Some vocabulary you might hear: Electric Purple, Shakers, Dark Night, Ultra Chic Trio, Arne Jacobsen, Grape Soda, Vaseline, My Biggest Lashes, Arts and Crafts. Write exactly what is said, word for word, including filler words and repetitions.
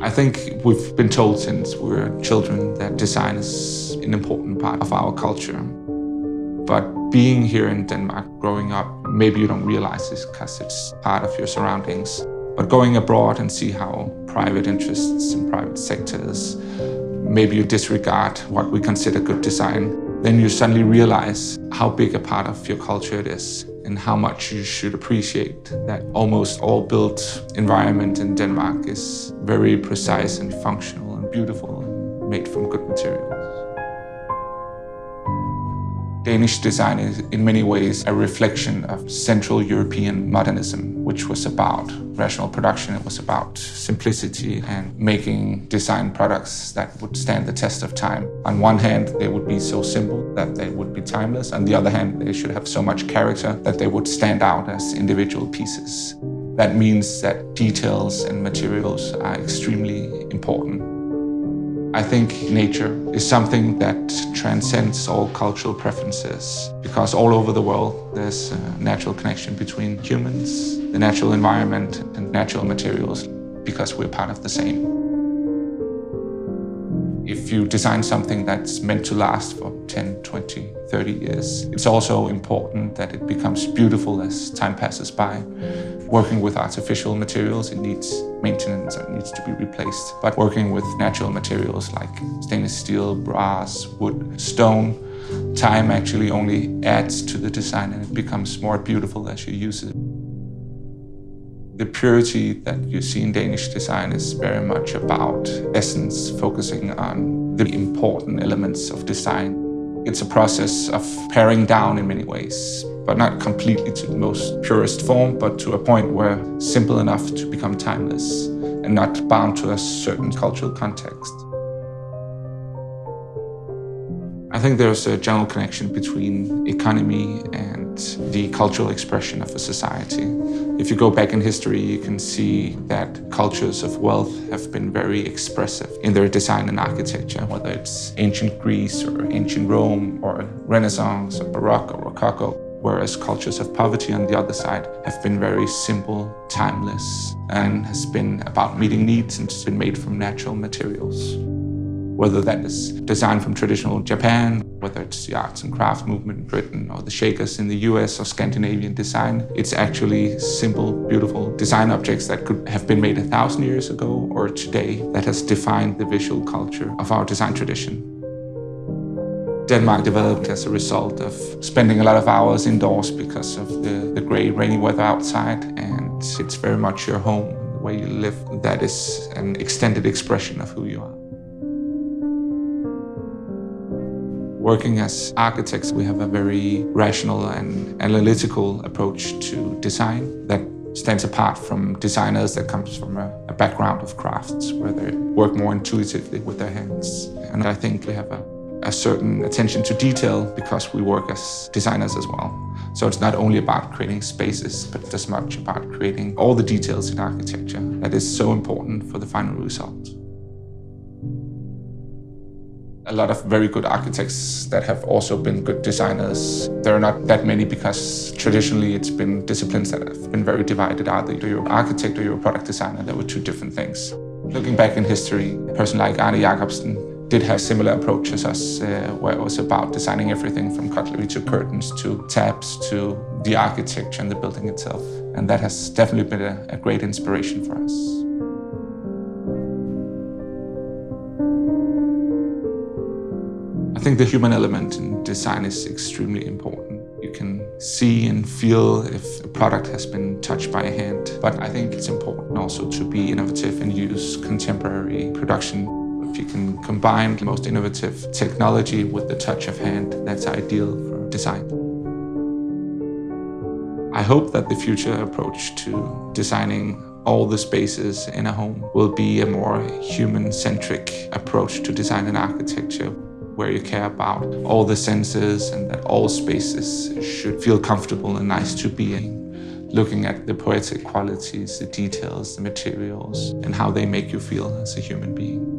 I think we've been told since we were children that design is an important part of our culture. But being here in Denmark, growing up, maybe you don't realize this because it's part of your surroundings. But going abroad and see how private interests and private sectors, maybe you disregard what we consider good design, then you suddenly realize how big a part of your culture it is and how much you should appreciate that almost all built environment in Denmark is very precise and functional and beautiful and made from good materials. Danish design is in many ways a reflection of Central European modernism, which was about rational production. It was about simplicity and making design products that would stand the test of time. On one hand, they would be so simple that they would be timeless. On the other hand, they should have so much character that they would stand out as individual pieces. That means that details and materials are extremely important. I think nature is something that transcends all cultural preferences, because all over the world there's a natural connection between humans, the natural environment, and natural materials, because we're part of the same. If you design something that's meant to last for ten, twenty, thirty years, it's also important that it becomes beautiful as time passes by. Working with artificial materials, it needs maintenance, it needs to be replaced. But working with natural materials like stainless steel, brass, wood, stone, time actually only adds to the design and it becomes more beautiful as you use it. The purity that you see in Danish design is very much about essence, focusing on the important elements of design. It's a process of paring down in many ways, but not completely to the most purest form, but to a point where simple enough to become timeless and not bound to a certain cultural context. I think there's a general connection between economy and the cultural expression of a society. If you go back in history, you can see that cultures of wealth have been very expressive in their design and architecture, whether it's ancient Greece or ancient Rome or Renaissance or Baroque or Rococo, whereas cultures of poverty on the other side have been very simple, timeless, and has been about meeting needs and has been made from natural materials. Whether that is design from traditional Japan, whether it's the arts and crafts movement in Britain or the Shakers in the U S or Scandinavian design, it's actually simple, beautiful design objects that could have been made a thousand years ago or today that has defined the visual culture of our design tradition. Denmark developed as a result of spending a lot of hours indoors because of the, the grey, rainy weather outside, and it's very much your home, the way you live. That is an extended expression of who you are. Working as architects, we have a very rational and analytical approach to design that stands apart from designers that comes from a, a background of crafts, where they work more intuitively with their hands. And I think we have a, a certain attention to detail because we work as designers as well. So it's not only about creating spaces, but as much about creating all the details in architecture that is so important for the final result. A lot of very good architects that have also been good designers. There are not that many because traditionally it's been disciplines that have been very divided. Either you're an architect or you're a product designer. There were two different things. Looking back in history, a person like Arne Jacobsen did have similar approach as us, uh, where it was about designing everything from cutlery to curtains to taps to the architecture and the building itself. And that has definitely been a, a great inspiration for us. I think the human element in design is extremely important. You can see and feel if a product has been touched by a hand, but I think it's important also to be innovative and use contemporary production. If you can combine the most innovative technology with the touch of hand, that's ideal for design. I hope that the future approach to designing all the spaces in a home will be a more human-centric approach to design and architecture, where you care about all the senses and that all spaces should feel comfortable and nice to be in, looking at the poetic qualities, the details, the materials, and how they make you feel as a human being.